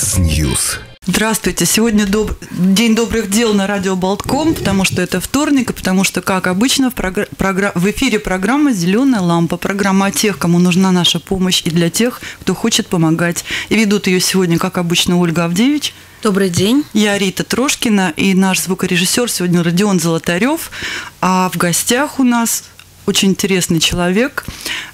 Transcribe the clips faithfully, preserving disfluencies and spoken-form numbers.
Микс Ньюс. Здравствуйте. Сегодня доб... день добрых дел на Радио Болтком, потому что это вторник, и потому что, как обычно, в, прогр... прогр... в эфире программа «Зеленая лампа». Программа о тех, кому нужна наша помощь, и для тех, кто хочет помогать. И ведут ее сегодня, как обычно, Ольга Авдевич. Добрый день. Я Рита Трошкина, и наш звукорежиссер сегодня Родион Золотарев. А в гостях у нас очень интересный человек,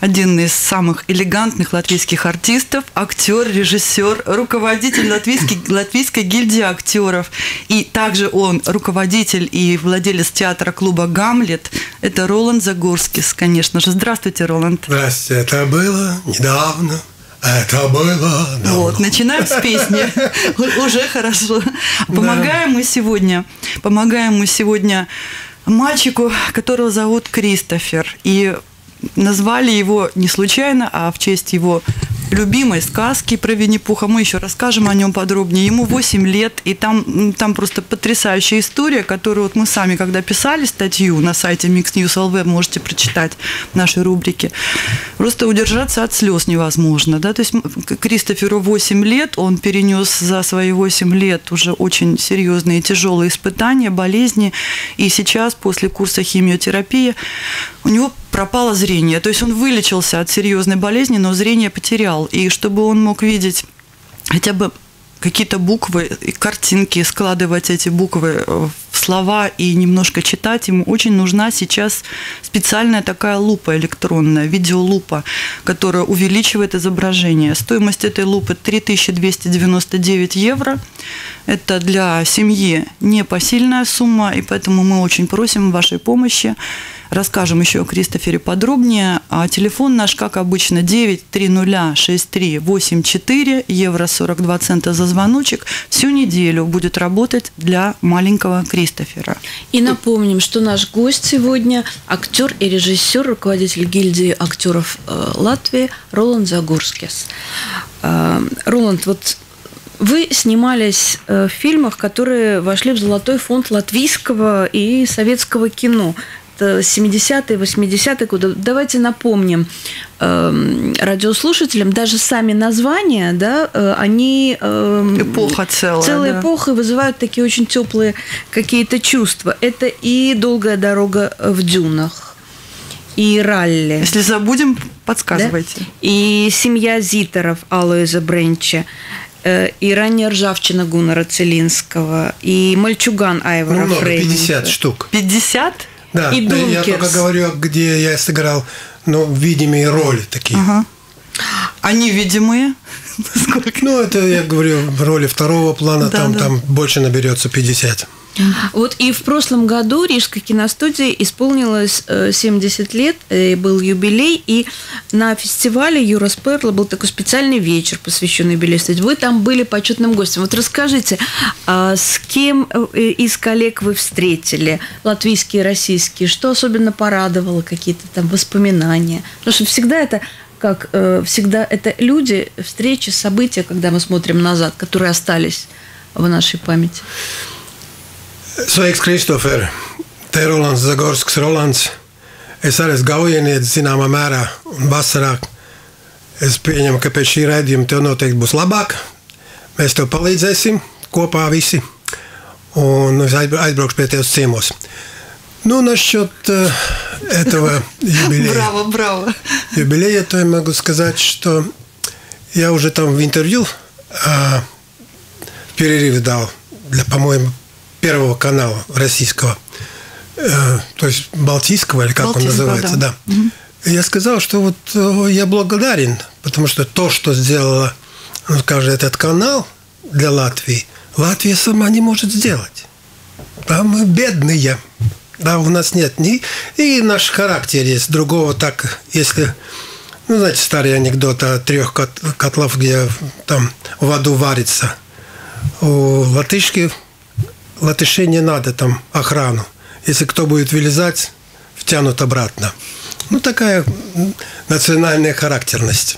один из самых элегантных латвийских артистов, актер, режиссер, руководитель латвийской, латвийской гильдии актеров. И также он руководитель и владелец театра-клуба «Гамлет». Это Роланд Загорскис, конечно же. Здравствуйте, Роланд. Здравствуйте. Это было недавно. Это было давно. Вот, начинаем с песни. Уже хорошо. Помогаем мы сегодня. Помогаем мы сегодня... мальчику, которого зовут Кристофер, и назвали его не случайно, а в честь его любимой сказки про Винни-Пуха. Мы еще расскажем о нем подробнее. Ему восемь лет, и там, там просто потрясающая история, которую вот мы сами, когда писали статью на сайте микс ньюс точка эл ви, можете прочитать в нашей рубрике. Просто удержаться от слез невозможно. Да? То есть Кристоферу восемь лет, он перенес за свои восемь лет уже очень серьезные и тяжелые испытания, болезни, и сейчас после курса химиотерапии у него пропало зрение. То есть он вылечился от серьезной болезни, но зрение потерял. И чтобы он мог видеть хотя бы какие-то буквы, картинки, складывать эти буквы в слова и немножко читать, ему очень нужна сейчас специальная такая лупа электронная, видеолупа, которая увеличивает изображение. Стоимость этой лупы три тысячи двести девяносто девять евро. Это для семьи непосильная сумма, и поэтому мы очень просим вашей помощи. Расскажем еще о Кристофере подробнее. А телефон наш, как обычно, девять три ноль шесть три восемь четыре, евро сорок два цента за звоночек. Всю неделю будет работать для маленького Кристофера. И напомним, что наш гость сегодня актер и режиссер, руководитель гильдии актеров Латвии Роланд Загорскис. Роланд, вот вы снимались в фильмах, которые вошли в золотой фонд латвийского и советского кино. семидесятые, восьмидесятые годы. Давайте напомним э, радиослушателям, даже сами названия, да, э, они... Э, эпоха целая. Целая да. эпоха вызывают такие очень теплые какие-то чувства. Это и «Долгая дорога в дюнах», и «Ралли». Если забудем, подсказывайте. Да? И «Семья Зитеров» Алоиза Бренча, и «Ранья ржавчина» Гунара Целинского, и «Мальчуган» Айвара Фрейнфельда. Много, пятьдесят штук. пятьдесят? Да, и да, я только говорю, где я сыграл, ну, видимые роли такие. Ага. А невидимые? Сколько? Ну, это, я говорю, роли второго плана, да, там, да. там больше наберется пятьдесят. Вот и в прошлом году Рижской киностудии исполнилось семьдесят лет, был юбилей, и на фестивале Юра Сперла был такой специальный вечер, посвященный юбилею. Вы там были почетным гостем. Вот расскажите, с кем из коллег вы встретили, латвийские, российские, что особенно порадовало, какие-то там воспоминания? Потому что всегда это... Как всегда, это люди, встречи, события, когда мы смотрим назад, которые остались в нашей памяти. Sveiki, Kristofer! Te Rolands Zagorskas Rolands. Es arī gaujienietis zināmā mērā un vasarā. Es pieņemu, ka pēc šī raidījuma tev noteikti būs labāk. Mēs tev palīdzēsim kopā visi. Un es aizbraukšu pie tevis ciemos. Ну, насчет э, этого юбилея. Браво, браво. Юбилея, то я могу сказать, что я уже там в интервью э, в перерыве дал для, по-моему, Первого канала российского, э, то есть Балтийского, или как Балтийского, он называется, да. да. Угу. Я сказал, что вот э, я благодарен, потому что то, что сделала, ну, скажем, этот канал для Латвии, Латвия сама не может сделать. Да, мы бедные. Да, у нас нет ни... И наш характер есть. Другого так, если... Ну, знаете, старый анекдот о трех кот, котлов, где там в аду варится. У латышки... Латышей не надо там охрану. Если кто будет вылезать, втянут обратно. Ну, такая национальная характерность.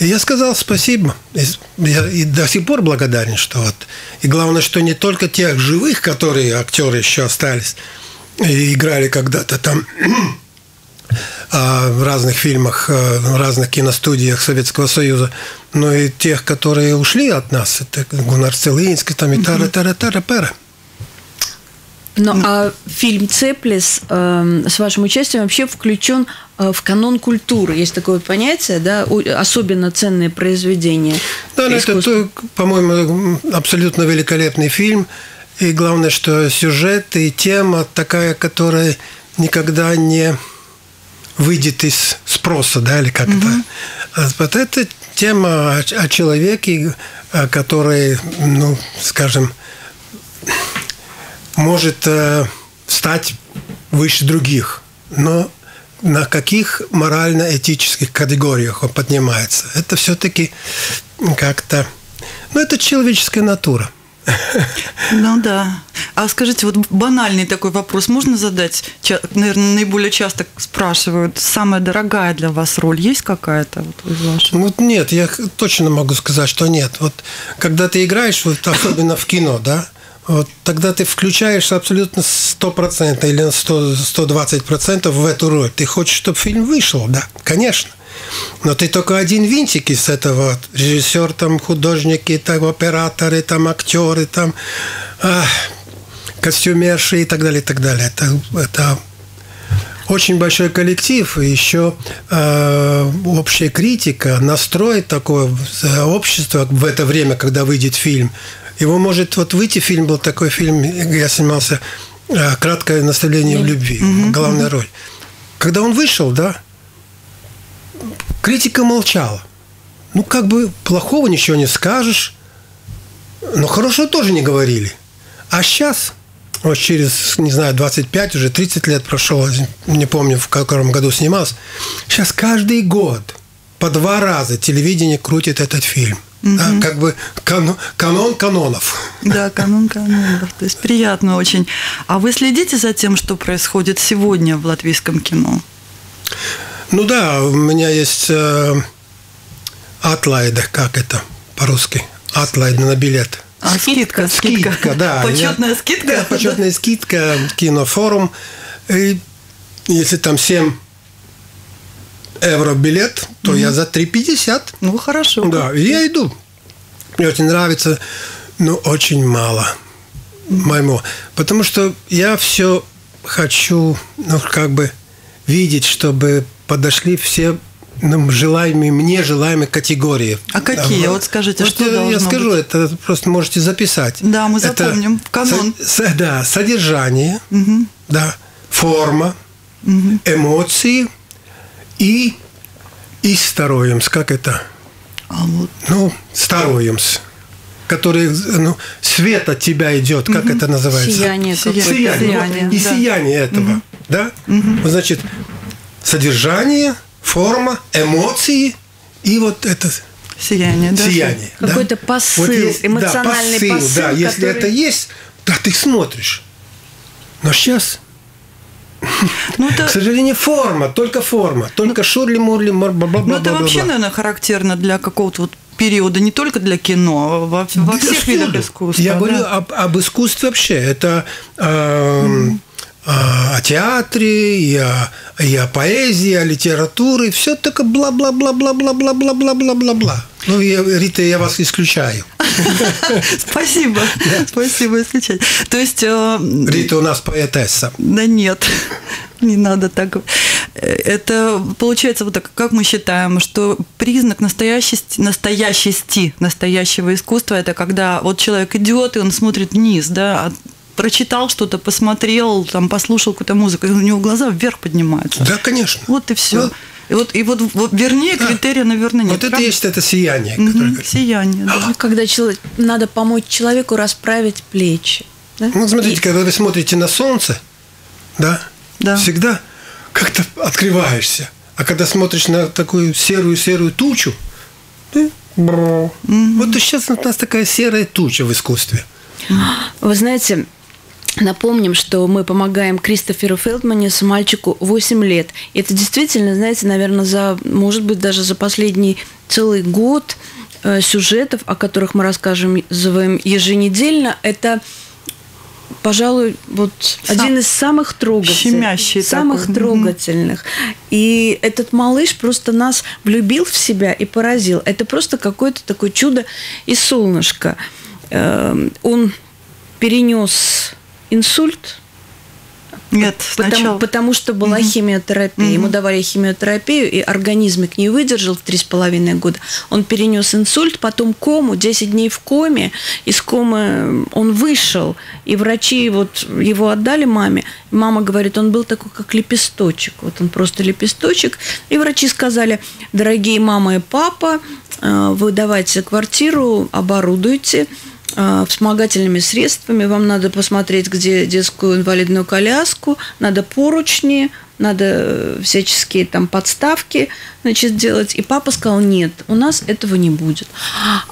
И я сказал спасибо. И, я, и до сих пор благодарен, что вот... И главное, что не только тех живых, которые актеры еще остались... И играли когда-то там в разных фильмах, в разных киностудиях Советского Союза, но и тех, которые ушли от нас, это Гунар Целинский, там и тара-тара-тара-пара. Ну, а фильм «Цеплис» э, с вашим участием вообще включен э, в канон культуры. Есть такое понятие, да, особенно ценные произведения. Да, это, по-моему, абсолютно великолепный фильм. И главное, что сюжет и тема такая, которая никогда не выйдет из спроса, да, или как-то. Угу. Вот это тема о, о человеке, который, ну, скажем, может э, стать выше других, но на каких морально-этических категориях он поднимается? Это все-таки как-то... Ну, это человеческая натура. Ну да. А скажите, вот банальный такой вопрос можно задать? Ча- наверное, наиболее часто спрашивают. Самая дорогая для вас роль есть какая-то? Вот, вашей? Вот нет, я точно могу сказать, что нет. Вот когда ты играешь, вот, особенно в кино, да, вот тогда ты включаешься абсолютно сто процентов или сто двадцать процентов в эту роль. Ты хочешь, чтобы фильм вышел, да, конечно. Но ты только один винтик из этого. Режиссер, там, художники, там, операторы, там, актеры, там, а, костюмерши и так далее, и так далее. Это, это очень большой коллектив, и еще э, общая критика, настрой такое общество в это время, когда выйдет фильм. Его может вот выйти фильм, был такой фильм, я снимался, «Краткое наставление в любви», mm-hmm. главная роль. Когда он вышел, да, критика молчала. Ну, как бы плохого ничего не скажешь, но хорошего тоже не говорили. А сейчас, вот через, не знаю, двадцать пять, уже тридцать лет прошло, не помню, в каком году снимался, сейчас каждый год по два раза телевидение крутит этот фильм. Да, угу. Как бы канон, канон канонов. Да, канон канонов. То есть приятно очень. А вы следите за тем, что происходит сегодня в латвийском кино? Ну да, у меня есть э, атлайда, как это по-русски? Атлайда на билет. А, скидка, скидка. скидка да, почетная я, скидка. Да, почетная да. скидка, кинофорум. И если там семь евро билет, то mm-hmm. я за три пятьдесят. Ну, хорошо. Да, и я иду. Мне очень нравится, но очень мало моему. Потому что я все хочу, ну, как бы, видеть, чтобы подошли все ну, желаемые, мне желаемые категории. А какие? А, вот скажите, вот что должно я скажу, быть? Это просто можете записать. Да, мы запомним. Это канон. Со, да, содержание, mm-hmm. да, форма, mm-hmm. эмоции, И, и староемс, как это? А вот. Ну, староемс, который ну, свет от тебя идет, как угу. это называется? Сияние. Сияние. сияние. сияние. Вот. И да. сияние этого. Угу. Да? Угу. Значит, содержание, форма, эмоции и вот это... Сияние. Да? Сияние. Да? Какой-то посыл, вот есть, эмоциональный да, посыл. посыл да, который... Если это есть, да, ты смотришь. Но сейчас... Ну, это... К сожалению, форма, только форма, только шурли-мурли, бла-бла-бла. Ну, это вообще, наверное, характерно для какого-то вот периода, не только для кино, а во, во да всех видах искусства. Я да? говорю об, об искусстве вообще. Это э, mm-hmm. э, о театре, и о, и о поэзии, о литературе, все только бла-бла-бла-бла-бла-бла-бла-бла-бла-бла-бла. Ну, я, Рита, я вас исключаю. Спасибо. Спасибо, исключать. То есть... Рита у нас поэтесса. Да нет, не надо так. Это получается вот так, как мы считаем, что признак настоящести, настоящести, настоящего искусства – это когда вот человек идет и он смотрит вниз, да, прочитал что-то, посмотрел, там, послушал какую-то музыку, и у него глаза вверх поднимаются. Да, конечно. Вот и все. И вот, и вот, вот вернее, критерия, а, наверное, нет. Вот это правда? Есть это сияние. Угу, сияние, да. А, когда человек, надо помочь человеку расправить плечи. Да? Ну, смотрите, и... когда вы смотрите на солнце, да, да. всегда как-то открываешься. А когда смотришь на такую серую-серую тучу, да? угу. вот сейчас у нас такая серая туча в искусстве. Вы знаете... Напомним, что мы помогаем Кристоферу Фельдманесу, мальчику восемь лет. Это действительно, знаете, наверное, за, может быть, даже за последний целый год сюжетов, о которых мы рассказываем еженедельно, это пожалуй, вот Сам... один из самых трогательных. Самых такой. трогательных. Mm-hmm. И этот малыш просто нас влюбил в себя и поразил. Это просто какое-то такое чудо и солнышко. Он перенес инсульт. Нет, потому, сначала... потому что была mm-hmm. химиотерапия. Mm-hmm. Ему давали химиотерапию, и организм их не выдержал в три с половиной года. Он перенес инсульт, потом кому, десять дней в коме. Из комы он вышел, и врачи вот его отдали маме. Мама говорит, он был такой, как лепесточек. Вот он просто лепесточек. И врачи сказали, дорогие мама и папа, вы давайте квартиру, оборудуйте вспомогательными средствами, вам надо посмотреть, где детскую инвалидную коляску, надо поручни, надо всяческие там подставки, значит, делать. И папа сказал, нет, у нас этого не будет,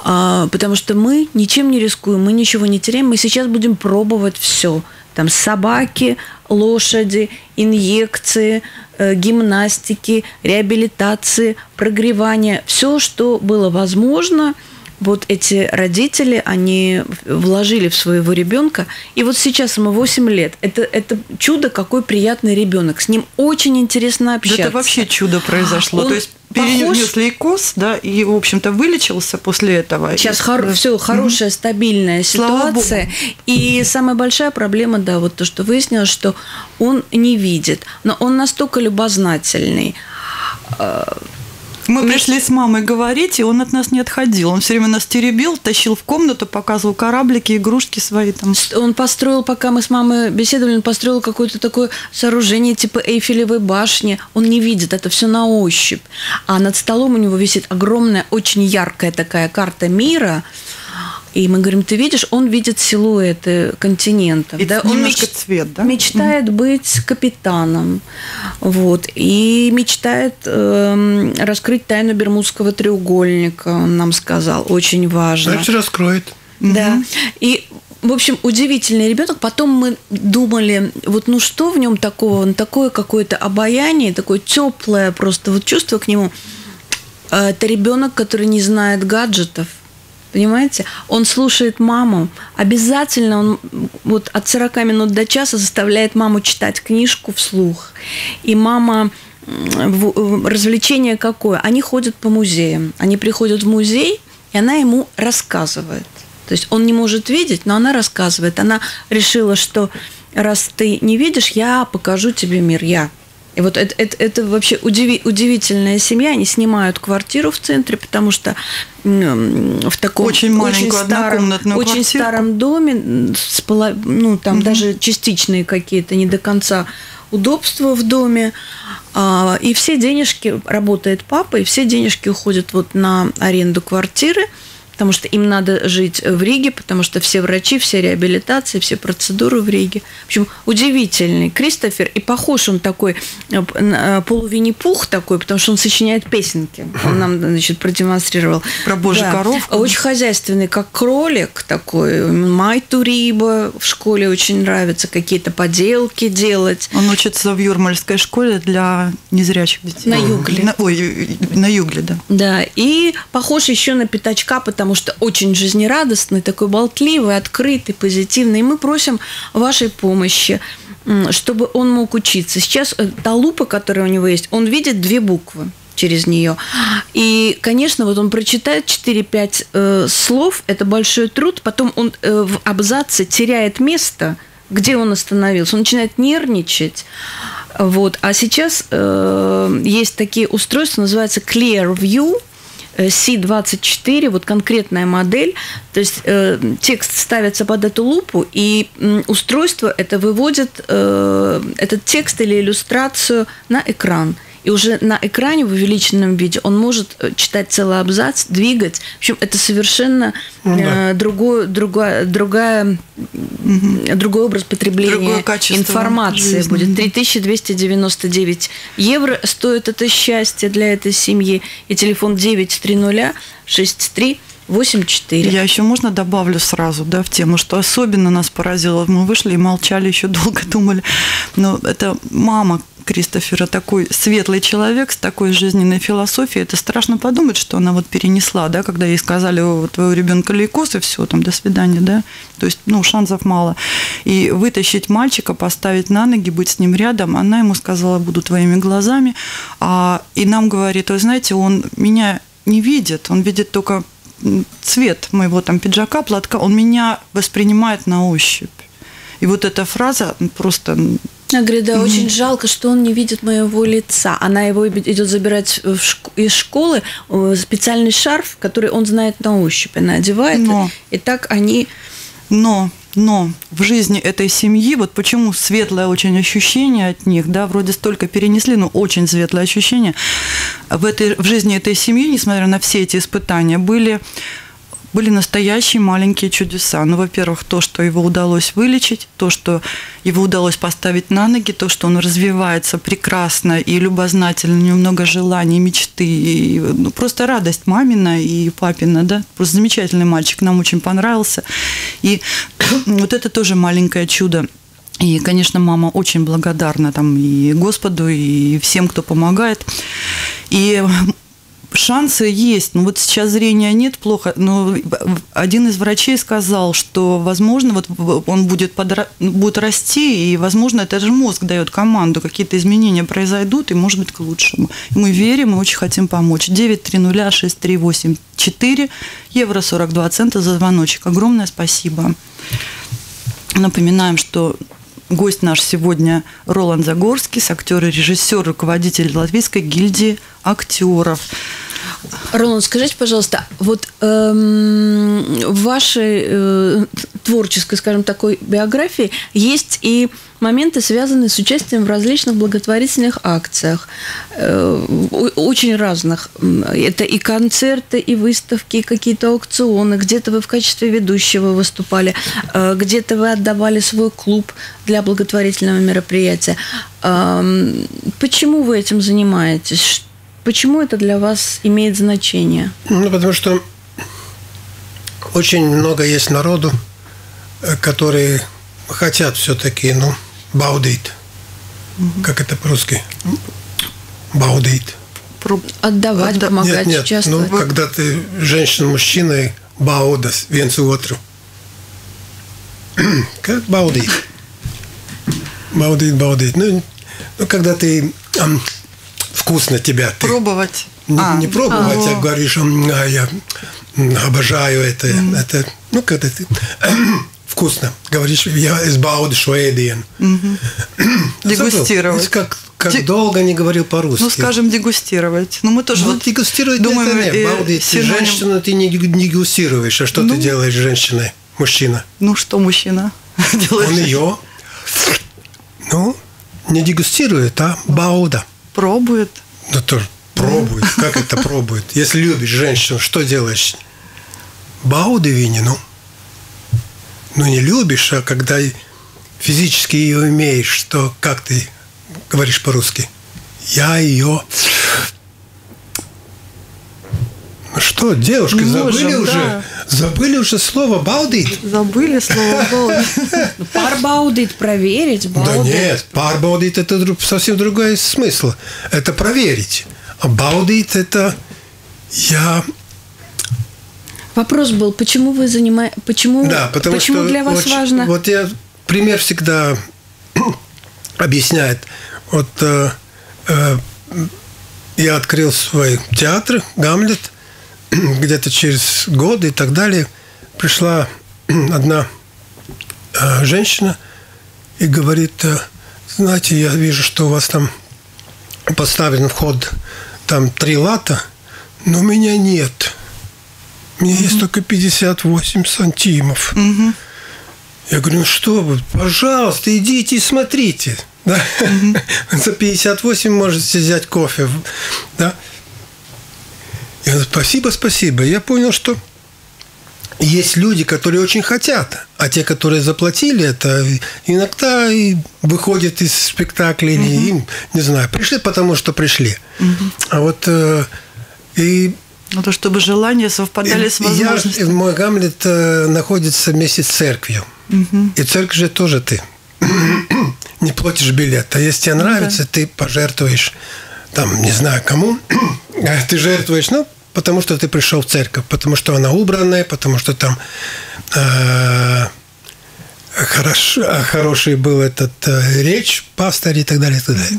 а, потому что мы ничем не рискуем, мы ничего не теряем, мы сейчас будем пробовать все. Там собаки, лошади, инъекции, э, гимнастики, реабилитации, прогревание, все, что было возможно. Вот эти родители, они вложили в своего ребенка. И вот сейчас ему восемь лет. Это, это чудо, какой приятный ребенок. С ним очень интересно общаться. Да это вообще чудо произошло. Он То есть перенес лейкоз, да, и, в общем-то, вылечился после этого. Сейчас и... хор... да. все, хорошая, угу. стабильная ситуация. И самая большая проблема, да, вот то, что выяснилось, что он не видит. Но он настолько любознательный. Мы пришли с мамой говорить, и он от нас не отходил. Он все время нас теребил, тащил в комнату, показывал кораблики, игрушки свои там. Он построил, пока мы с мамой беседовали, он построил какое-то такое сооружение типа Эйфелевой башни. Он не видит, это все на ощупь. А над столом у него висит огромная, очень яркая такая карта мира. И мы говорим, ты видишь, он видит силуэты континентов. Да? Он меч... цвет, да? мечтает mm-hmm. быть капитаном. Вот. И мечтает э, раскрыть тайну Бермудского треугольника, он нам сказал. Очень важно. Дальше раскроет. Да. Mm-hmm. И, в общем, удивительный ребенок. Потом мы думали, вот ну что в нем такого? Он такое какое-то обаяние, такое теплое просто вот чувство к нему. Это ребенок, который не знает гаджетов. Понимаете? Он слушает маму. Обязательно он вот от сорока минут до часа заставляет маму читать книжку вслух. И мама... Развлечение какое? Они ходят по музеям. Они приходят в музей, и она ему рассказывает. То есть он не может видеть, но она рассказывает. Она решила, что раз ты не видишь, я покажу тебе мир. Я. И вот это, это, это вообще удиви, удивительная семья. Они снимают квартиру в центре, потому что в таком очень, очень, старом, очень старом доме, ну, там mm-hmm. даже частичные какие-то не до конца удобства в доме. И все денежки, работает папа, и все денежки уходят вот на аренду квартиры, потому что им надо жить в Риге, потому что все врачи, все реабилитации, все процедуры в Риге. В общем, удивительный Кристофер. И похож он такой, полу-Винни-Пух такой, потому что он сочиняет песенки. Он нам, значит, продемонстрировал. Про Божью да. коровку. Очень хозяйственный, как кролик такой. Майту Риба в школе очень нравится. Какие-то поделки делать. Он учится в юрмальской школе для незрячих детей. На Югле. На, ой, на Югле, да. Да. И похож еще на Пятачка, потому потому что очень жизнерадостный, такой болтливый, открытый, позитивный. И мы просим вашей помощи, чтобы он мог учиться. Сейчас та лупа, которая у него есть, он видит две буквы через нее. И, конечно, вот он прочитает четыре-пять э, слов, это большой труд, потом он э, в абзаце теряет место, где он остановился, он начинает нервничать. Вот. А сейчас э, есть такие устройства, называются Clearview, си двадцать четыре, вот конкретная модель, то есть э, текст ставится под эту лупу, и э, устройство это выводит э, этот текст или иллюстрацию на экран. И уже на экране в увеличенном виде он может читать целый абзац, двигать. В общем, это совершенно ну, да. э, другой, другая, другая, угу. другой образ потребления информации жизни. Будет. три тысячи двести девяносто девять евро стоит это счастье для этой семьи. И телефон девять три ноль шесть три восемь четыре. Я еще можно добавлю сразу, да, в тему, что особенно нас поразило. Мы вышли и молчали, еще долго думали. Но это мама Кристофера, такой светлый человек с такой жизненной философией. Это страшно подумать, что она вот перенесла, да, когда ей сказали, у твоего ребенка лейкоз, и все, там, до свидания, да. То есть, ну, шансов мало. И вытащить мальчика, поставить на ноги, быть с ним рядом, она ему сказала, буду твоими глазами. А, и нам говорит, вы знаете, он меня не видит, он видит только цвет моего там пиджака, платка, он меня воспринимает на ощупь. И вот эта фраза просто... Она говорит, да, очень жалко, что он не видит моего лица. Она его идет забирать из школы, специальный шарф, который он знает на ощупь. Она одевает, но, и так они... Но, но в жизни этой семьи, вот почему светлое очень ощущение от них, да, вроде столько перенесли, но очень светлое ощущение. В, этой, в жизни этой семьи, несмотря на все эти испытания, были... Были настоящие маленькие чудеса. Ну, во-первых, то, что его удалось вылечить, то, что его удалось поставить на ноги, то, что он развивается прекрасно и любознательно, у него много желаний, мечты. И, ну, просто радость мамина и папина, да? Просто замечательный мальчик, нам очень понравился. И вот это тоже маленькое чудо. И, конечно, мама очень благодарна там и Господу, и всем, кто помогает. И... Шансы есть, но вот сейчас зрения нет, плохо, но один из врачей сказал, что, возможно, вот он будет, подра... будет расти, и, возможно, это же мозг дает команду, какие-то изменения произойдут, и, может быть, к лучшему. И мы верим и очень хотим помочь. девять три ноль шесть три восемь четыре, евро сорок два цента за звоночек. Огромное спасибо. Напоминаем, что... Гость наш сегодня Роланд Загорскис, актер и режиссер, руководитель Латвийской гильдии актеров. Роланд, скажите, пожалуйста, вот эм, в вашей э, творческой, скажем, такой биографии есть и моменты, связанные с участием в различных благотворительных акциях, э, очень разных. Это и концерты, и выставки, и какие-то аукционы. Где-то вы в качестве ведущего выступали, э, где-то вы отдавали свой клуб для благотворительного мероприятия. Э, почему вы этим занимаетесь? Почему это для вас имеет значение? Ну, потому что очень много есть народу, которые хотят все-таки, ну, баудит. Угу. Как это по-русски? Баудит. Отдавать, Отда... помогать, нет, нет, участвовать. Ну, когда ты женщина, мужчина, баудас, венцу отру. Как баудит. Баудит, баудит. Ну, ну, когда ты... Вкусно тебя. Ты пробовать. Не, а, не пробовать, а, а говоришь, а, я обожаю это. Mm-hmm. Это, ну, когда ты вкусно говоришь, я из Бауды Шведиен. Mm-hmm. Дегустировать. Как, как Де... долго не говорил по-русски. Ну, скажем, дегустировать. Ну, мы тоже ну, вот дегустировать думаем, это нет. Бауды, ты женщину ты не дегустируешь. А что ну, ты делаешь с женщиной? Мужчина. Ну, что мужчина делает? Он ее ну, не дегустирует, а Бауда. Пробует. Ну, тоже пробует. Как это пробует? Если любишь женщину, что делаешь? Бауды винину. Ну, не любишь, а когда физически ее имеешь, что как ты говоришь по-русски? Я ее... Ну что, девушки, можем, забыли да. уже? Забыли уже слово «баудит»? Забыли слово «баудит». Пар «баудит» – проверить. Да нет, пар «баудит» – это совсем другой смысл. Это проверить. А «баудит» – это я... Вопрос был, почему вы занимаетесь... Почему, да, потому почему что для вас очень, важно... Вот я пример всегда объясняет. Вот э, э, я открыл свой театр «Гамлет», где-то через годы и так далее, пришла одна женщина и говорит, знаете, я вижу, что у вас там поставлен вход там три лата, но у меня нет. У меня угу. есть только пятьдесят восемь сантимов. Угу. Я говорю, ну что вы, пожалуйста, идите и смотрите. Да? Угу. За пятьдесят восемь можете взять кофе. Да? Я говорю, спасибо, спасибо. Я понял, что есть люди, которые очень хотят, а те, которые заплатили, это иногда и выходят из спектаклей, угу. и, не знаю, пришли, потому что пришли. Угу. А вот э, и Ну, то, чтобы желания совпадали и, с возможностями. Я, мой Гамлет находится вместе с церковью. Угу. И церковь же тоже ты. Не платишь билет. А если тебе нравится, да. ты пожертвуешь, там, не знаю кому, ты жертвуешь, ну, потому что ты пришел в церковь, потому что она убранная, потому что там э, хорош, хороший был этот э, речь, пастырь и так далее, и так далее.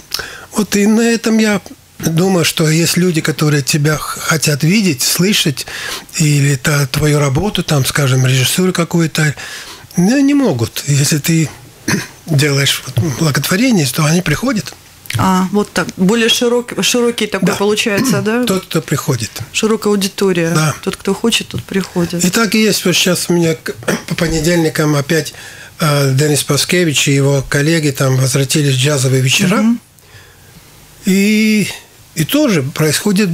Вот и на этом я думаю, что есть люди, которые тебя хотят видеть, слышать, или та, твою работу, там, скажем, режиссуру какую-то, но не могут. Если ты делаешь благотворение, то они приходят. А, вот так. Более широкий, широкий такой да. получается, да? Тот, кто приходит. Широкая аудитория. Да. Тот, кто хочет, тот приходит. И так и есть. Вот сейчас у меня по понедельникам опять Денис Паскевич и его коллеги там возвратились в джазовые вечера. Угу. И, и тоже происходит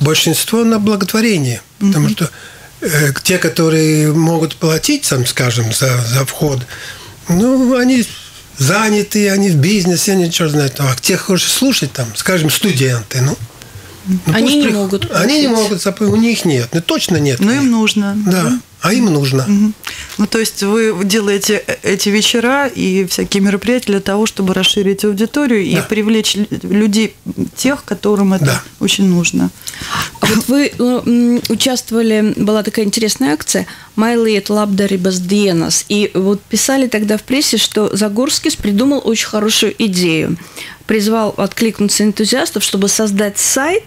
большинство на благотворение. Угу. Потому что э, те, которые могут платить, сам, скажем, за, за вход, ну, они... заняты, они в бизнесе, они черт знает. А те, кто хочет слушать, там, скажем, студенты, ну, ну они не при... могут. Они просить. не могут, у них нет, ну точно нет. Но им нужно. Да, да. а им нужно. Угу. Ну, то есть вы делаете эти вечера и всякие мероприятия для того, чтобы расширить аудиторию да. и привлечь людей, тех, которым это да. очень нужно. А вот вы участвовали, была такая интересная акция «Майлиет лабдарибас диенас». И вот писали тогда в прессе, что Загорскис придумал очень хорошую идею. Призвал откликнуться энтузиастов, чтобы создать сайт,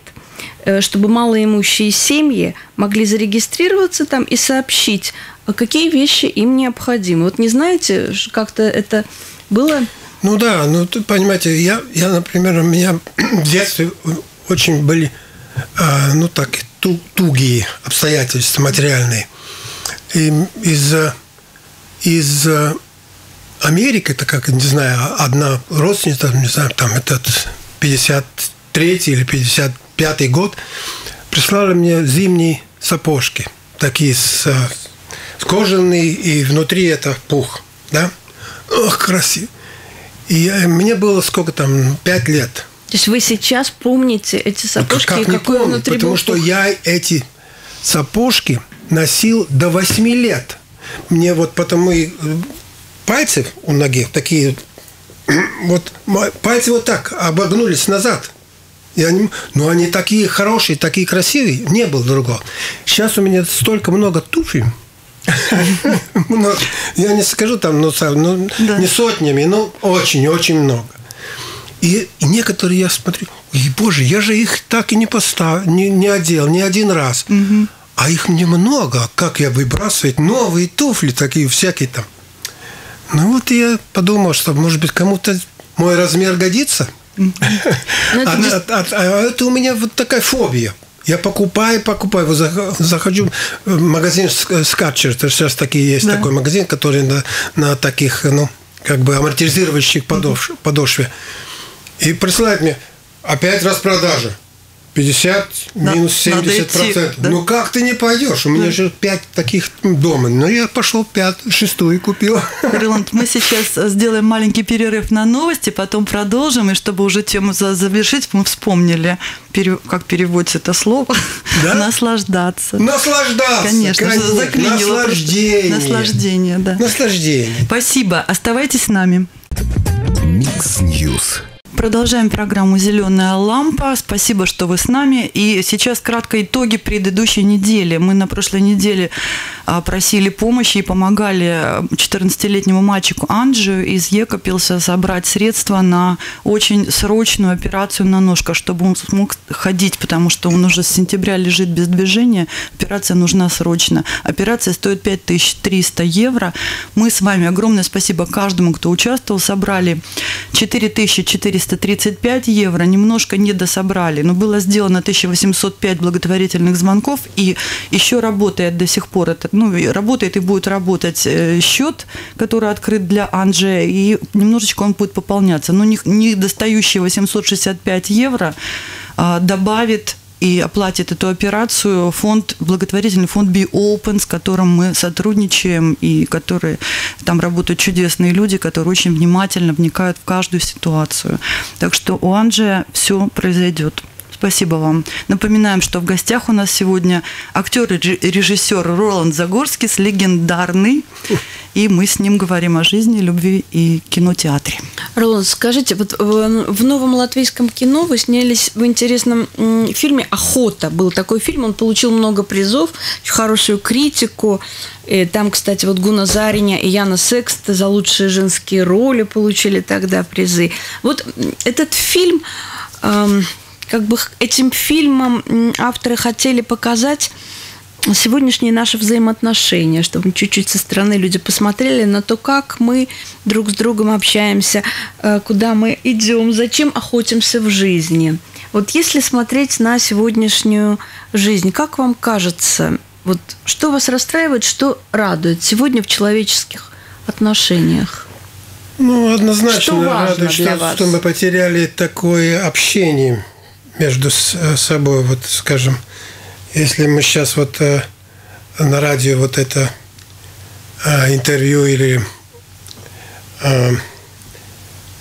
чтобы малоимущие семьи могли зарегистрироваться там и сообщить, какие вещи им необходимы. Вот не знаете, как-то это было? Ну да, ну понимаете, я, я например, у меня в детстве очень были, ну так, тугие обстоятельства материальные. И из, из Америки, так как, не знаю, одна родственница, не знаю, там этот пятьдесят третий или пятьдесят пятый год, прислали мне зимние сапожки, такие с, с кожаные, и внутри это пух, да? Ох, красиво. И мне было сколько там, пять лет. То есть вы сейчас помните эти сапожки? Как, как не помню, потому пух? Что я эти сапожки носил до восьми лет. Мне вот потому и пальцы у ноги такие, вот пальцы вот так обогнулись назад. И они, ну, они такие хорошие, такие красивые. Не было другого. Сейчас у меня столько много туфель. Я не скажу там, ну, не сотнями, но очень-очень много. И некоторые я смотрю, боже, я же их так и не поставил, не одел ни один раз. А их мне много. Как я выбрасывать новые туфли такие всякие там. Ну, вот я подумал, что, может быть, кому-то мой размер годится. А это у меня вот такая фобия. Я покупаю, покупаю. Захожу в магазин Скатчер. Сейчас такие есть такой магазин, который на, на таких, ну, как бы амортизирующих подошв, подошве. И присылает мне опять распродажа. пятьдесят минус семьдесят процентов. Да? Ну как ты не пойдешь? У меня да. же пять таких дома. Ну я пошел пять, шестую купил. Роланд, мы сейчас сделаем маленький перерыв на новости, потом продолжим. И чтобы уже тему завершить, мы вспомнили, как переводится это слово. Да? Наслаждаться. Наслаждаться. Конечно. конечно. Заклинило. Наслаждение. Наслаждение, да. Наслаждение. Спасибо. Оставайтесь с нами. Микс Ньюс. Продолжаем программу «Зеленая лампа». Спасибо, что вы с нами. И сейчас кратко итоги предыдущей недели. Мы на прошлой неделе просили помощи и помогали четырнадцатилетнему мальчику Андже из Екопилса собрать средства на очень срочную операцию на ножках, чтобы он смог ходить, потому что он уже с сентября лежит без движения. Операция нужна срочно. Операция стоит пять тысяч триста евро. Мы с вами, огромное спасибо каждому, кто участвовал. Собрали четыре тысячи четыреста тридцать пять евро, немножко недособрали, но было сделано тысяча восемьсот пять благотворительных звонков, и еще работает до сих пор этот, ну, работает и будет работать счет, который открыт для Андже, и немножечко он будет пополняться, но недостающие восемьсот шестьдесят пять евро добавит и оплатит эту операцию фонд, благотворительный фонд Be Open, с которым мы сотрудничаем, и которые там работают чудесные люди, которые очень внимательно вникают в каждую ситуацию. Так что у Андже все произойдет. Спасибо вам. Напоминаем, что в гостях у нас сегодня актер и режиссер Роланд Загорскис, легендарный. И мы с ним говорим о жизни, любви и кинотеатре. Роланд, скажите, вот в новом латвийском кино вы снялись в интересном фильме «Охота». Был такой фильм, он получил много призов, хорошую критику. Там, кстати, вот Гуна Зариня и Яна Секста за лучшие женские роли получили тогда призы. Вот этот фильм, как бы этим фильмом авторы хотели показать сегодняшние наши взаимоотношения, чтобы чуть-чуть со стороны люди посмотрели на то, как мы друг с другом общаемся, куда мы идем, зачем охотимся в жизни. Вот если смотреть на сегодняшнюю жизнь, как вам кажется, вот что вас расстраивает, что радует сегодня в человеческих отношениях? Ну, однозначно радует, что, что мы потеряли такое общение между собой, вот скажем. Если мы сейчас вот э, на радио вот это э, интервью или э,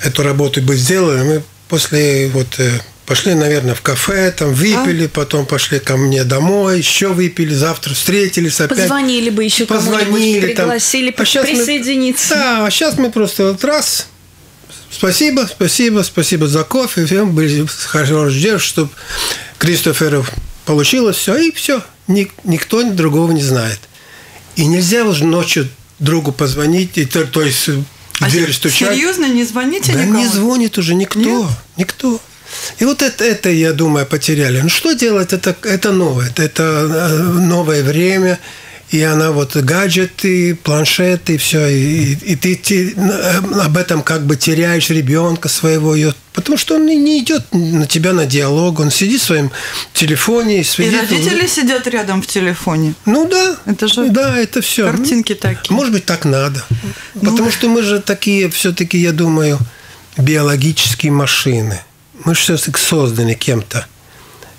эту работу бы сделали, мы после вот э, пошли, наверное, в кафе, там выпили, а? потом пошли ко мне домой, еще выпили, завтра встретились опять. Позвонили бы еще позвонили, кому-нибудь, пригласили там, а присоединиться. Мы, да, а сейчас мы просто вот раз... Спасибо, спасибо, спасибо за кофе. Всем были хорошо, чтобы Кристоферу получилось все, и все. Никто другого не знает. И нельзя уже ночью другу позвонить, и, то есть а дверь стучать. Серьезно, не звоните да никому? Не звонит уже никто. Нет? Никто. И вот это, это, я думаю, потеряли. Ну, что делать? Это, это новое. Это новое время. И она вот гаджеты, планшеты, все. И, и ты, ты об этом как бы теряешь ребенка своего. Потому что он не идет на тебя на диалог. Он сидит в своем телефоне. И родители сидят рядом в телефоне. Ну да. Это же да, это все. Картинки такие. Может быть, так надо. Ну, потому что мы же такие, все-таки, я думаю, биологические машины. Мы же все-таки созданы кем-то.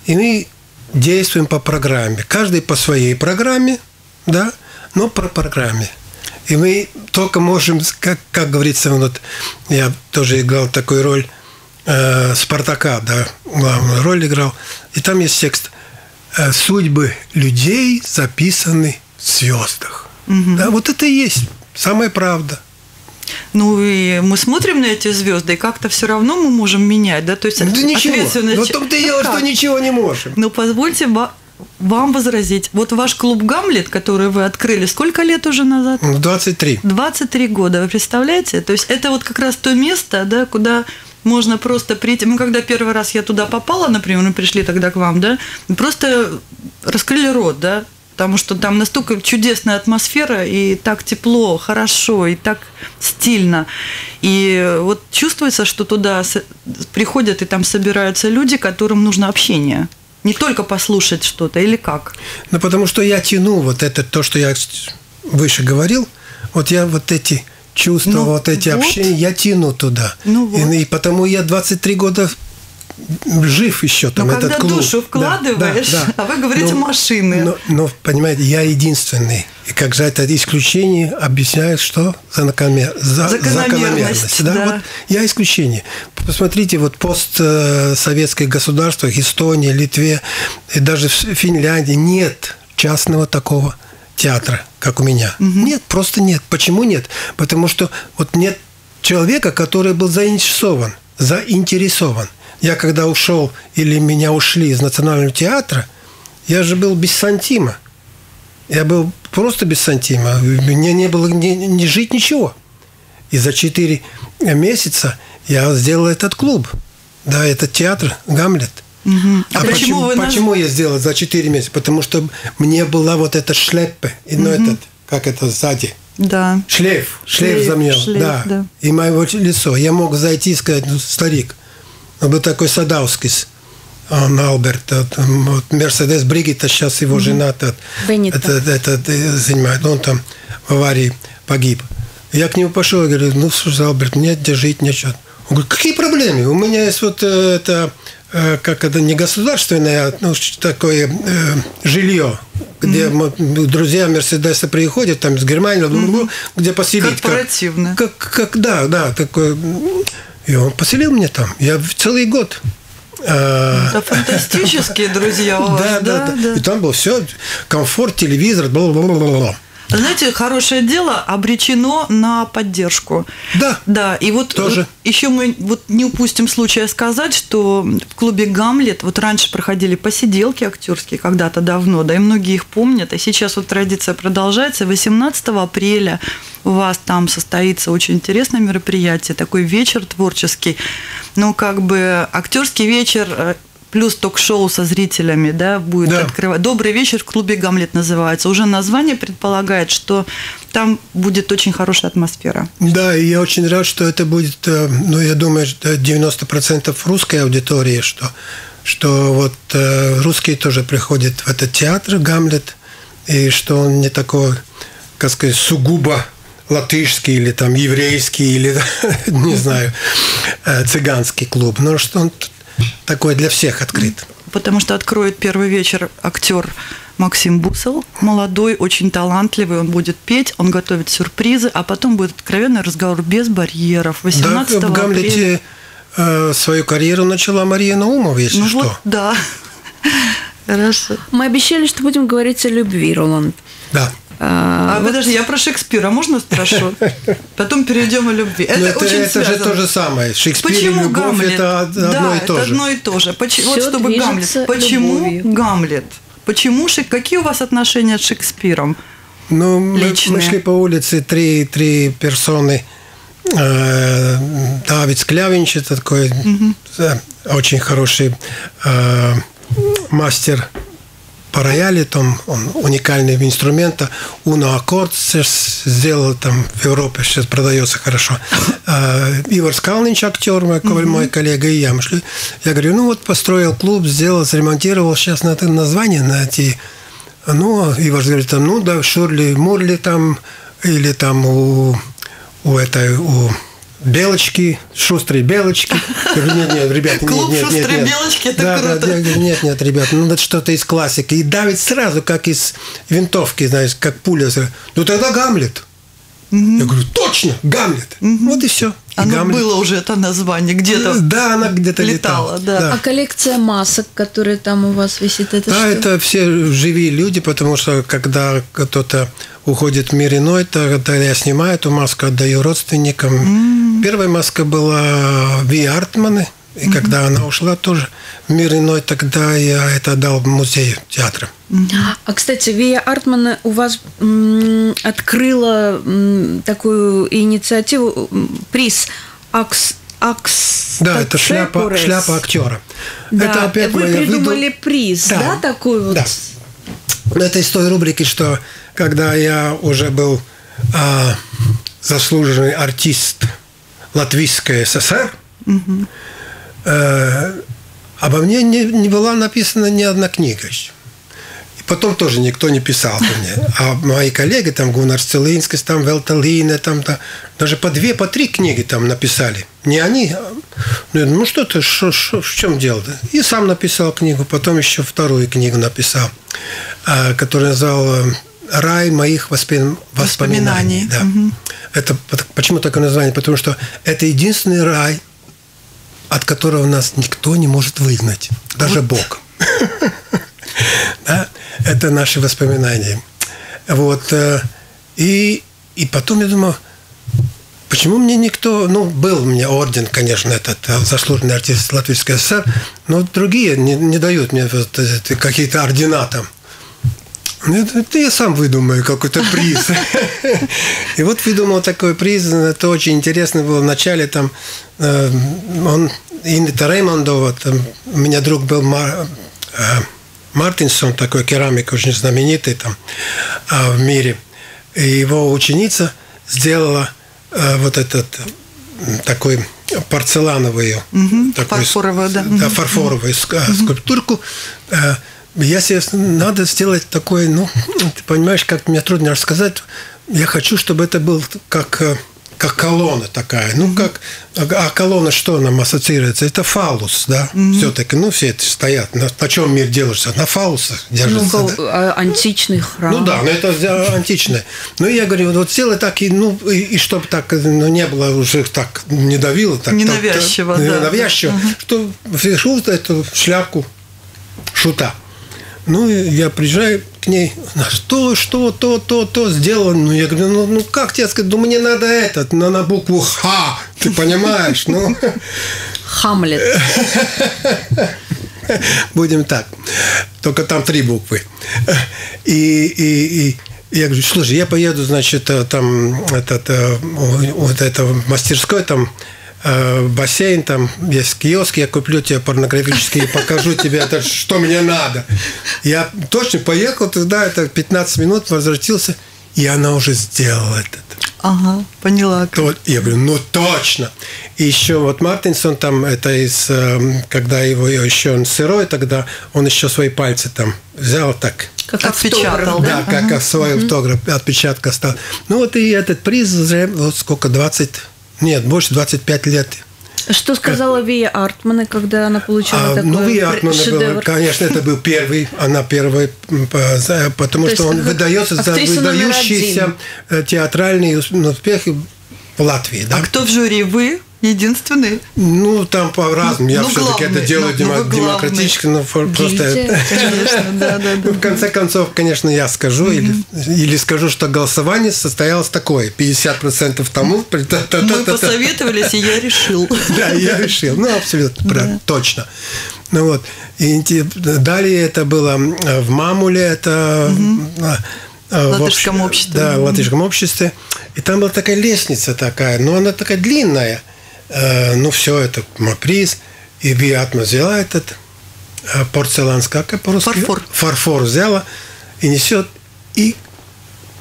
И мы действуем по программе. Каждый по своей программе. Да, но по программе. И мы только можем, как, как говорится, вот я тоже играл такую роль э, Спартака, да, главную роль играл. И там есть текст «Судьбы людей записаны в звездах». Угу. Да, вот это и есть самая правда. Ну и мы смотрим на эти звезды, и как-то все равно мы можем менять, да, то есть да ответственность. Вот только ты дело, что ничего не можем. Ну позвольте вам возразить. Вот ваш клуб «Гамлет», который вы открыли, сколько лет уже назад? двадцать три. двадцать три года, вы представляете? То есть это вот как раз то место, да, куда можно просто прийти. Мы когда первый раз я туда попала, например, мы пришли тогда к вам, да, просто раскрыли рот, да, потому что там настолько чудесная атмосфера, и так тепло, хорошо, и так стильно. И вот чувствуется, что туда приходят и там собираются люди, которым нужно общение. Не только послушать что-то, или как? Ну, потому что я тяну вот это, то, что я выше говорил, вот я вот эти чувства, ну, вот эти вот общения, я тяну туда. Ну, вот. и, и потому я двадцать три года жив еще там, но этот когда клуб. Когда душу вкладываешь, да, да, да. А вы говорите но, машины. Но, но, понимаете, я единственный. И как же это исключение объясняет, что за закономерность. Да? Да. Вот я исключение. Посмотрите, вот постсоветское государство, Эстония, Литве, и даже в Финляндии нет частного такого театра, как у меня. Угу. Нет, просто нет. Почему нет? Потому что вот нет человека, который был заинтересован. заинтересован. Я когда ушел или меня ушли из Национального театра, я же был без сантима. Я был просто без сантима. Мне не было не, не жить ничего. И за четыре месяца я сделал этот клуб. Да, этот театр «Гамлет». Угу. А, а почему, почему, почему я сделал за четыре месяца? Потому что мне была вот эта шляпа, угу. ну, этот, как это сзади. Да. Шлейф. Шлейф, шлейф за меня. Шлейф, да. Да. И мое лицо. Я мог зайти и сказать, ну, старик, он был такой Садаускис. Он Альберт, вот, Мерседес, Бригитта, сейчас его mm-hmm. жена это, это, это, занимает, он там в аварии погиб. Я к нему пошел и говорю, ну, слушай, Альберт, мне где жить нечего. Он говорит, какие проблемы? У меня есть вот это, как это, не государственное, а ну, такое э, жилье, где mm-hmm. друзья Мерседеса приходят, там, с Германии, mm-hmm. где поселить. Корпоративно. Как, как, как, да, да, такое. И он поселил меня там. Я целый год Да, фантастические друзья. Да, да, да. И там было все, комфорт, телевизор, бла-бла-бла-бла-бла. Знаете, хорошее дело обречено на поддержку. Да. Да. И вот, вот еще мы вот не упустим случая сказать, что в клубе «Гамлет» вот раньше проходили посиделки актерские когда-то давно, да, и многие их помнят. И сейчас вот традиция продолжается. восемнадцатого апреля у вас там состоится очень интересное мероприятие, такой вечер творческий. Ну, как бы актерский вечер. Плюс ток-шоу со зрителями, да, будет да. открывать. «Добрый вечер» в клубе «Гамлет» называется. Уже название предполагает, что там будет очень хорошая атмосфера. Да, и я очень рад, что это будет, ну, я думаю, девяносто процентов русской аудитории, что, что вот русские тоже приходят в этот театр «Гамлет», и что он не такой, как сказать, сугубо латышский или там еврейский, или, не знаю, цыганский клуб, но что он... Такой для всех открыт. Потому что откроет первый вечер актер Максим Бусел, молодой, очень талантливый, он будет петь, он готовит сюрпризы, а потом будет откровенный разговор без барьеров. восемнадцатого да, в «Гамлете» апреля... свою карьеру начала Мария Наумова, если ну, что. Вот, да. Хорошо. Мы обещали, что будем говорить о любви, Роланд. Да. А, а вот... подожди, я про Шекспира можно спрошу? Потом перейдем о любви. Это, это, очень это же то же самое. Шекспир Почему и любовь Гамлет? Это одно да, и то это же. Одно и то же. Поч... Вот чтобы Гамлет. Почему любовью. Гамлет? Почему Шек... Какие у вас отношения с Шекспиром? Ну, мы, мы шли по улице, три, три персоны. Э, Давид Склявинч, это такой угу. очень хороший э, мастер. По рояле, там он уникальный инструмент, Uno Accords сделал там в Европе, сейчас продается хорошо. Ивар Скалнич, актер, мой, mm-hmm. мой коллега, и я, мы шли. Я говорю, ну вот построил клуб, сделал, заремонтировал, сейчас надо название найти. Ну, Ивар говорит, там, ну да, Шурли Мурли там, или там у, у этой, у... Белочки, шустрые белочки. Нет, нет, ребят, нет, клуб нет, нет, шустрые нет, белочки, это да, круто. Да, нет, нет, ребят, ну это что-то из классики. И давит сразу, как из винтовки, знаешь, как пуля. Ну тогда «Гамлет». Угу. Я говорю, точно, «Гамлет». Угу. Вот и все. И оно Гамлет. Было уже это название где-то. Да, она где-то летала. летала да. Да. А коллекция масок, которые там у вас висит, это да, что? Это все живые люди, потому что когда кто-то уходит в мир иной, то я снимаю эту маску, отдаю родственникам. Mm-hmm. Первая маска была Вии Артманы, и mm-hmm. когда она ушла тоже в мир иной, тогда я это отдал в музей театра. А, кстати, Вия Артмана у вас м, открыла м, такую инициативу, м, приз «Акс». Акс... Да, это шляпа, шляпа актера. Да. Это опять Вы придумали выдум... приз, да, да такой вот? Да. Это из той рубрики, что когда я уже был э, заслуженный артист Латвийской ССР, угу. э, обо мне не, не была написана ни одна книга. Потом тоже никто не писал по мне. А мои коллеги, там Гунар Целинский, там Велталина, там, там даже по две, по три книги там написали. Не они, а... ну что ты, шо, шо, в чем дело-то? И сам написал книгу, потом еще вторую книгу написал, которую назвал «Рай моих воспомин... воспоминаний». Да. Угу. Это, почему такое название? Потому что это единственный рай, от которого нас никто не может выгнать, даже вот. Бог. Да? Это наши воспоминания. Вот. И, и потом я думал, почему мне никто... Ну, был у меня орден, конечно, этот заслуженный артист Латвийской ССР, но другие не, не дают мне вот какие-то ордена там. Это я сам выдумаю какой-то приз. И вот выдумал такой приз. Это очень интересно было. Вначале там он... Инна Реймондова, у меня друг был... Мартинсон, такой керамик, очень знаменитый там а, в мире. И его ученица сделала а, вот этот такой порцелановую, угу, такой, фарфоровую, да. Да, фарфоровую угу. скульптурку. А, я себе, надо сделать такой, ну, ты понимаешь, как мне трудно рассказать. Я хочу, чтобы это был как как колонна такая. Ну, как... А колонна что нам ассоциируется? Это фаллус, да? Mm-hmm. Все-таки, ну, все это стоят. На, на чем мир держится? На фаллусах держится. Ну, да? Античный храм. Ну, да, но это античное. Ну, я говорю, вот сделай так, и, ну, и, и чтобы так, ну, не было уже так, не давило. Так, ненавязчиво, так, да. Ненавязчиво. Uh-huh. Что шут эту шляпку шута. Ну, я приезжаю к ней, что, что, то, то, то сделал. Ну, я говорю, ну, ну как тебе сказать, ну, мне надо этот, на, на букву Х, ты понимаешь, ну. Хамлет. Будем так. Только там три буквы. И, и, и я говорю, слушай, я поеду, значит, там, этот, вот это в мастерской, там, бассейн, там есть киоск, я куплю тебе порнографические, покажу тебе, это, что мне надо. Я точно поехал туда, это пятнадцать минут, возвратился, и она уже сделала этот. Ага, поняла. То, я говорю, ну точно. И еще вот Мартинсон там, это из, когда его еще он сырой, тогда он еще свои пальцы там взял так. Как отпечатал, да? Да, ага. Как свой автограф, отпечатка стал. Ну вот и этот приз, вот сколько, двадцать... Нет, больше двадцати пяти лет. Что сказала Вия Артмана, когда она получила а, такой шедевр? Ну, Вия Артмана была, конечно, это был первый, она первая, потому что он выдается за выдающиеся театральные успехи в Латвии. Да? А кто в жюри? Вы? Единственный? Ну, там по-разному. Я ну, все-таки это делаю ну, демо- демократически, но просто... В конце концов, конечно, я скажу, или скажу, что голосование состоялось такое, пятьдесят процентов тому... Мы посоветовались, и я решил. Да, я решил. Ну, абсолютно, точно. Ну вот. Далее это было в Мамуле, это... В латышском обществе. Да, в латышском обществе. И там была такая лестница такая, но она такая длинная. Ну, все, это приз. И Вия Артмана взяла этот порцелан, как по-русски? Фарфор. Фарфор взяла и несет, и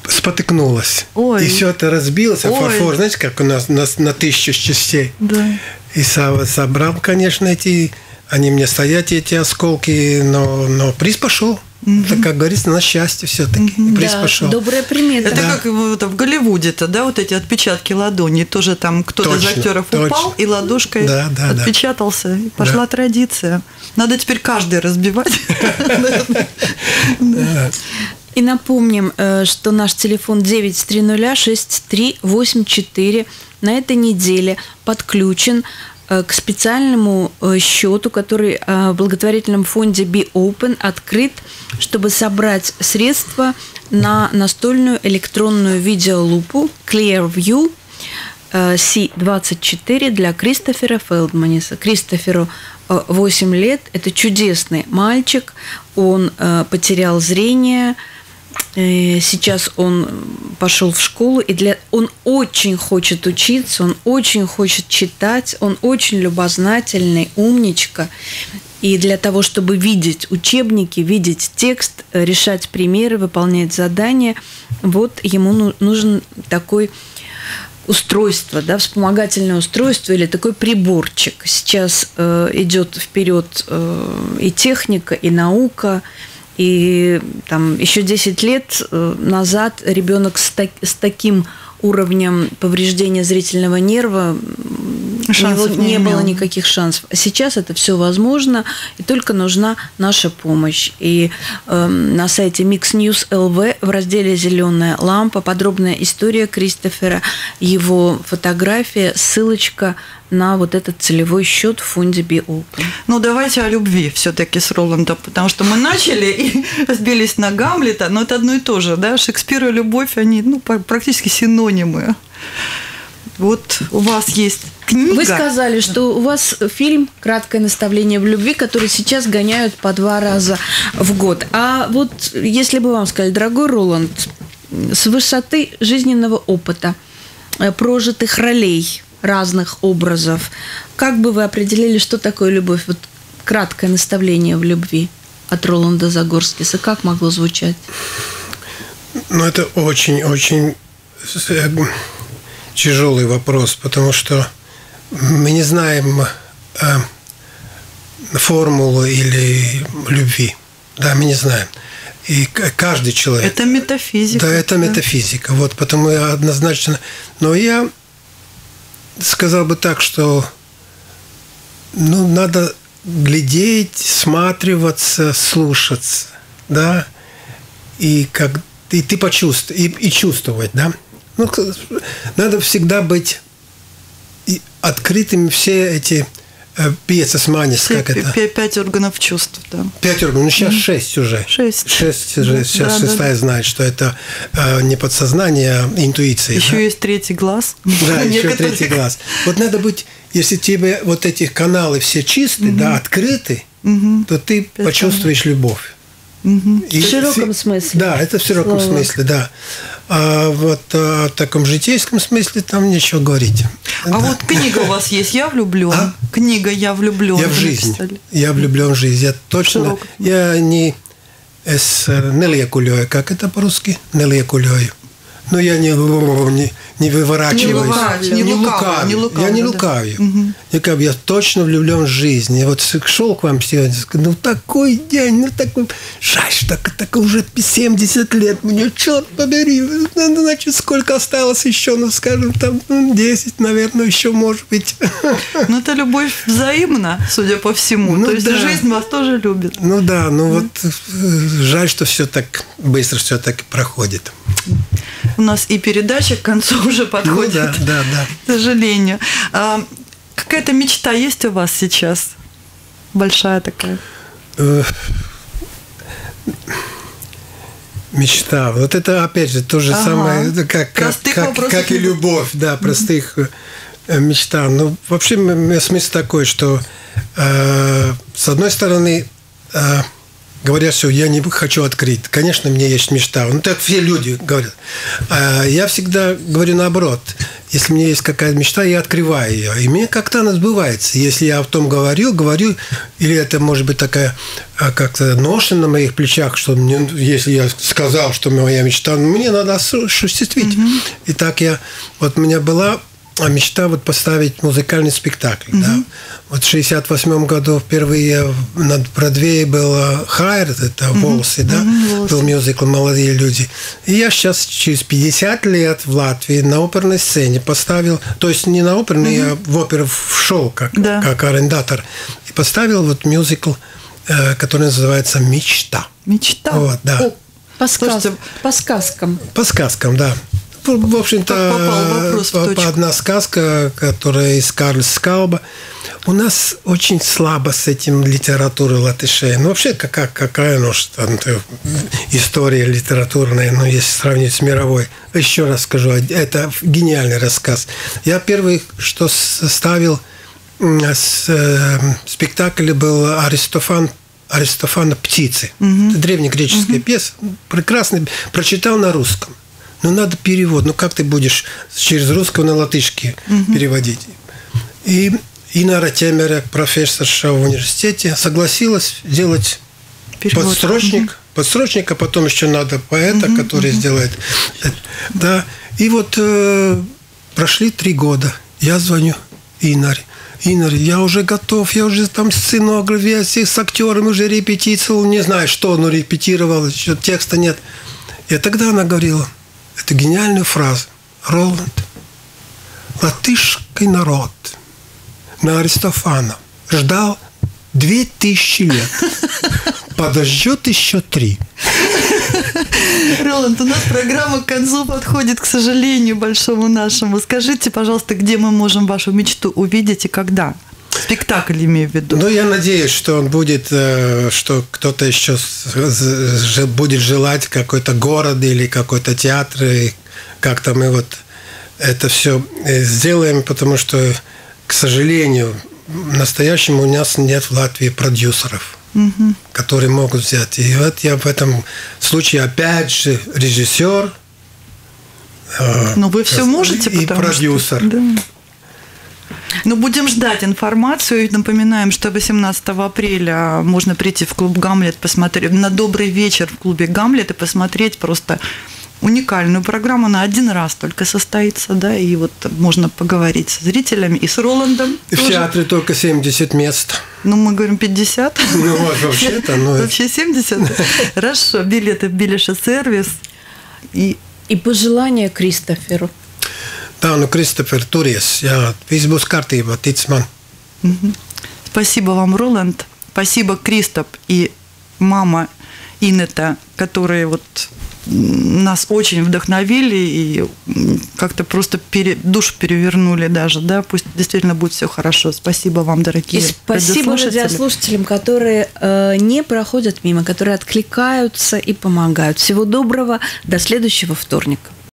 спотыкнулась. Ой. И все это разбилось. А фарфор, знаете, как у нас, нас на тысячу частей. Да. И собрал, конечно, эти... Они мне стоят, эти осколки, но, но приз пошел. Mm-hmm. Так, как говорится, на счастье все-таки. Mm-hmm. Приз да, пошел. Добрая примета. Это да. Как вот, в Голливуде-то, да, вот эти отпечатки ладони. Тоже там кто-то из актеров точно. Упал и ладошкой да, да, отпечатался. Да. И пошла да. традиция. Надо теперь каждый разбивать. И напомним, что наш телефон девять три ноль шесть три восемь четыре на этой неделе подключен к специальному счету, который в благотворительном фонде Be Open открыт, чтобы собрать средства на настольную электронную видеолупу Clearview си двадцать четыре для Кристофера Фельдманеса. Кристоферу восемь лет. Это чудесный мальчик. Он потерял зрение. Сейчас он пошел в школу, и для... он очень хочет учиться, он очень хочет читать, он очень любознательный, умничка. И для того, чтобы видеть учебники, видеть текст, решать примеры, выполнять задания, вот ему нужен такой... устройство, да, вспомогательное устройство или такой приборчик. Сейчас э, идет вперед э, и техника, и наука, и там еще десять лет назад ребенок с, так, с таким уровнем повреждения зрительного нерва шансов не, не было никаких шансов. А сейчас это все возможно, и только нужна наша помощь. И э, на сайте микс ньюс точка эл ви в разделе «Зеленая лампа» подробная история Кристофера, его фотография, ссылочка на вот этот целевой счет в фонде Be Open. Ну, давайте о любви все-таки с Роландом, потому что мы начали и сбились на Гамлета, но это одно и то же, да, Шекспир и любовь, они ну, практически синонимы. Вот у вас есть книга. Вы сказали, что у вас фильм «Краткое наставление в любви», который сейчас гоняют по два раза в год. А вот если бы вам сказали, дорогой Роланд, с высоты жизненного опыта, прожитых ролей, разных образов, как бы вы определили, что такое любовь? Вот краткое наставление в любви от Роланда Загорскиса. Как могло звучать? Ну, это очень-очень тяжелый вопрос, потому что мы не знаем э, формулу или любви. Да, мы не знаем. И каждый человек... Это метафизика. Да, это да? метафизика. Вот, потому я однозначно... Но я сказал бы так, что ну, надо глядеть, сматриваться, слушаться, да, и, как, и ты почувствовать, и, и чувствовать, да. Ну, надо всегда быть открытыми все эти пьесы с манис, как это? Пять органов чувств, да. Пять органов, ну сейчас шесть уже. Шесть. Шесть уже, сейчас шестая знает, что это не подсознание, а интуиция. Еще есть третий глаз. Да, еще третий глаз. Вот надо быть, если тебе вот эти каналы все чистые, да, открыты, то ты почувствуешь любовь. В широком смысле. Да, это в широком смысле, да. А вот о таком житейском смысле там нечего говорить. А да. Вот книга у вас есть «Я влюблен». А? Книга «Я влюблен». Я в жизнь. Я влюблен в жизнь. Я точно. Широк. Я не с Нелли Якулёй, как это по-русски? Нелли Якулёй. Но я не, не, не выворачиваюсь. Не, не, не лукавлю. Не лукавлю. Я не лукавлю. Да. Я, как, я точно влюблен в жизнь. Я вот шел к вам сегодня, ну такой день, ну такой... Жаль, что так, так уже семьдесят лет мне, черт побери. Ну, значит, сколько осталось еще, ну, скажем, там, ну, десять, наверное, еще, может быть. Ну, это любовь взаимна, судя по всему. Ну, то есть да. Жизнь вас тоже любит. Ну да, ну да. Вот жаль, что все так быстро, все так проходит. У нас и передача к концу уже подходит, ну, да, да, да. К сожалению. А какая-то мечта есть у вас сейчас? Большая такая? Мечта. Вот это, опять же, то же ага. самое, как, как, как, как и любовь, да, простых mm-hmm. мечта. Ну, вообще, смысл такой, что э, с одной стороны... Э, говорят, что я не хочу открыть. Конечно, мне есть мечта. Ну, так все люди говорят. А я всегда говорю наоборот. Если у меня есть какая-то мечта, я открываю ее. И мне как-то она сбывается. Если я о том говорю, говорю, или это может быть такая как-то ноша на моих плечах, что мне, если я сказал, что моя мечта, мне надо осуществить. Mm-hmm. И так я... Вот у меня была... А мечта вот поставить музыкальный спектакль. Mm-hmm. Да? Вот в шестьдесят восьмом году впервые на Бродвее был «Хайр», это «Волосы», mm-hmm. да? Mm-hmm. Был мюзикл «Молодые люди». И я сейчас через пятьдесят лет в Латвии на оперной сцене поставил, то есть не на оперной, mm-hmm. а в оперу, в шоу, как, да. как арендатор, и поставил вот мюзикл, который называется «Мечта». «Мечта»? Вот, да. О, по, сказ... по сказкам. По сказкам, да. В общем-то, одна сказка, которая из Карла Скалба. У нас очень слабо с этим литературой латышей. Ну, вообще, какая, какая ну, что, история литературная, ну, если сравнить с мировой. Еще раз скажу, это гениальный рассказ. Я первый, что составил с, э, спектакль, был «Аристофан». Аристофана «Птицы». Угу. Это древнегреческая угу. пьеса. Прекрасный. Прочитал на русском. Ну, надо перевод. Ну, как ты будешь через русского на латышский mm-hmm. переводить? И Инара Темера, профессорша в университете, согласилась делать перевод. Подстрочник. Mm-hmm. Подстрочник, а потом еще надо поэта, mm-hmm. который mm-hmm. сделает. Mm-hmm. Да. И вот э, прошли три года. Я звоню Инаре. Инар, я уже готов, я уже там сценограф, я с актером уже репетировал. Не знаю, что, но репетировал, еще текста нет. И тогда она говорила... Это гениальная фраза. Роланд, латышский народ на Аристофана ждал две тысячи лет. Подождет еще три. Роланд, у нас программа к концу подходит, к сожалению, большому нашему. Скажите, пожалуйста, где мы можем вашу мечту увидеть и когда? Спектакль, имею в виду. Ну, я надеюсь, что он будет, что кто-то еще будет желать какой-то город или какой-то театр, и как-то мы вот это все сделаем, потому что, к сожалению, в настоящем у нас нет в Латвии продюсеров, угу. которые могут взять. И вот я в этом случае опять же режиссер, но вы все можете, и продюсер. Что, да. Ну, будем ждать информацию. И напоминаем, что восемнадцатого апреля можно прийти в клуб «Гамлет», посмотреть на «Добрый вечер» в клубе «Гамлет» и посмотреть просто уникальную программу. Она один раз только состоится, да, и вот можно поговорить с зрителями и с Роландом. И в театре только семьдесят мест. Ну, мы говорим пятьдесят. Ну, вообще-то, ну... Вообще семьдесят? Хорошо. Билеты в «Билеша сервис». И пожелания Кристоферу. Tā, nu, Kristofer, turies. Jā, viss būs kārtībā, tic man. Спасибо вам, Роланд. Спасибо, Кристоп и мама Инета, которые вот нас очень вдохновили и как-то просто пере, душу перевернули даже, да, пусть действительно будет все хорошо. Спасибо вам, дорогие и спасибо радиослушателям, которые э, не проходят мимо, которые откликаются и помогают. Всего доброго, до следующего вторника.